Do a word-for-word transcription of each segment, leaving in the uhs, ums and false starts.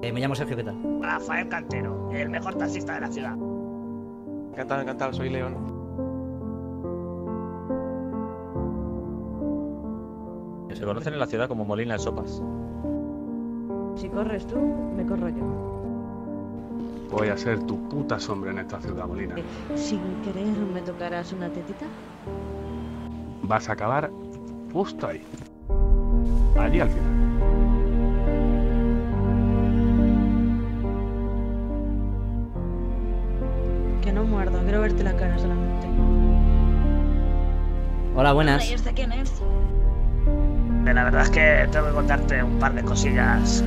Eh, me llamo Sergio, ¿qué tal? Rafael Cantero, el mejor taxista de la ciudad. Encantado, encantado, soy Leon. Se conocen en la ciudad como Molina de Sopas. Si corres tú, me corro yo. Voy a ser tu puta sombra en esta ciudad, Molina. ¿Sin querer me tocarás una tetita? Vas a acabar justo ahí. Allí al final. Que no muerdo, quiero verte la cara solamente. Hola, buenas. Hola, ¿y este quién es? La verdad es que tengo que contarte un par de cosillas.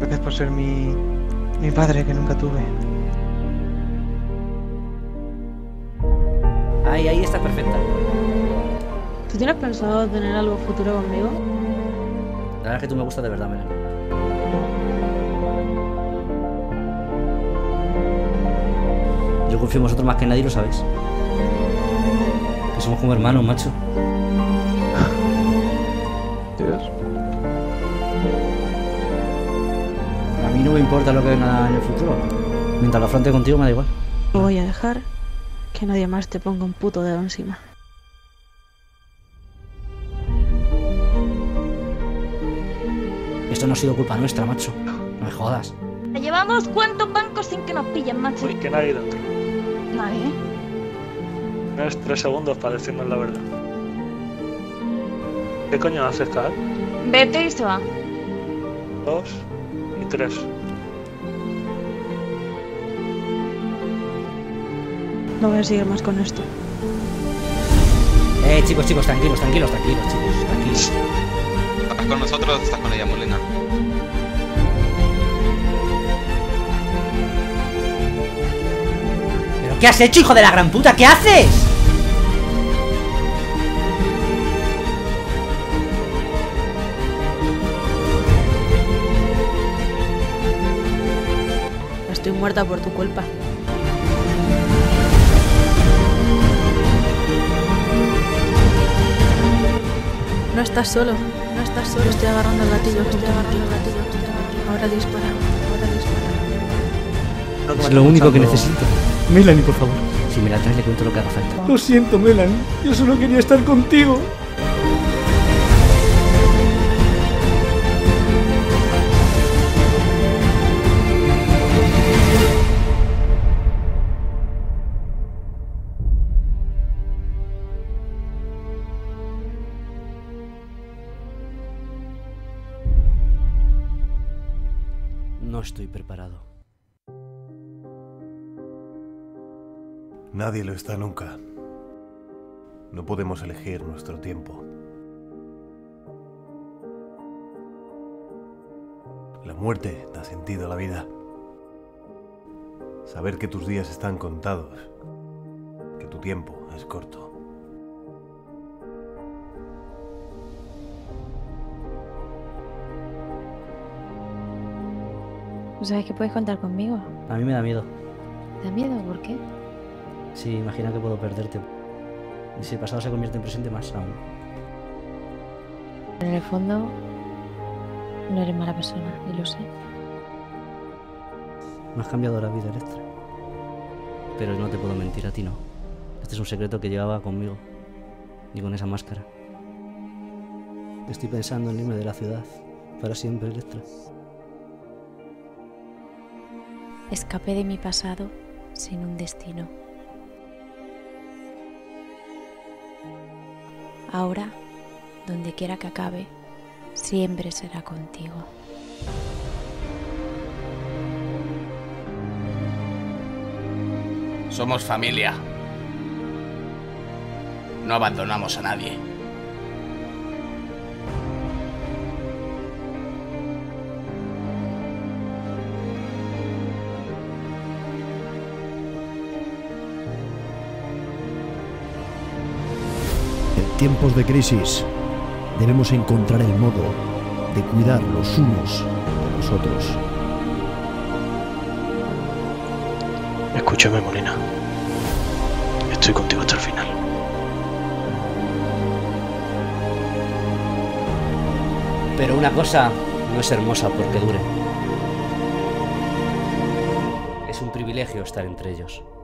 Gracias por ser mi, mi padre que nunca tuve. Ahí, ahí está perfecta. ¿Tú tienes pensado tener algo futuro conmigo? La verdad es que tú me gustas de verdad, Melanie. Yo confío en vosotros más que nadie, lo sabéis. Que somos como hermanos, macho. Dios. A mí no me importa lo que venga en el futuro. Mientras lo afronte contigo, me da igual. No voy a dejar que nadie más te ponga un puto dedo encima. Esto no ha sido culpa nuestra, macho. No me jodas. Llevamos cuántos bancos sin que nos pillen, macho. Uy, que nadie. Nadie, ¿eh? Tienes tres segundos para decirnos la verdad. ¿Qué coño haces, Kael? Vete y se va. Dos y tres. No voy a seguir más con esto. Eh, chicos, chicos, tranquilos, tranquilos, tranquilos, chicos, tranquilos. ¿Estás con nosotros o estás con ella, Molina? ¿Qué has hecho, hijo de la gran puta? ¿Qué haces? Estoy muerta por tu culpa. No estás solo, no estás solo. Estoy agarrando el gatillo, estoy agarrando el gatillo. Ahora dispara, ahora dispara. Es lo único que necesito. Melanie, por favor. Si me la traes, le cuento lo que haga falta. Lo siento, Melanie. Yo solo quería estar contigo. No estoy preparado. Nadie lo está nunca. No podemos elegir nuestro tiempo. La muerte da sentido a la vida. Saber que tus días están contados, que tu tiempo es corto. ¿Sabes que puedes contar conmigo? A mí me da miedo. ¿Te da miedo? ¿Por qué? Sí, imagina que puedo perderte. Y si el pasado se convierte en presente, más aún. En el fondo, no eres mala persona, y lo sé. Me has cambiado la vida, Electra. Pero no te puedo mentir, a ti no. Este es un secreto que llevaba conmigo. Y con esa máscara. Estoy pensando en irme de la ciudad. Para siempre, Electra. Escapé de mi pasado sin un destino. Ahora, donde quiera que acabe, siempre será contigo. Somos familia. No abandonamos a nadie. En tiempos de crisis debemos encontrar el modo de cuidar los unos de los otros. Escúchame, Molina. Estoy contigo hasta el final. Pero una cosa no es hermosa porque dure. Es un privilegio estar entre ellos.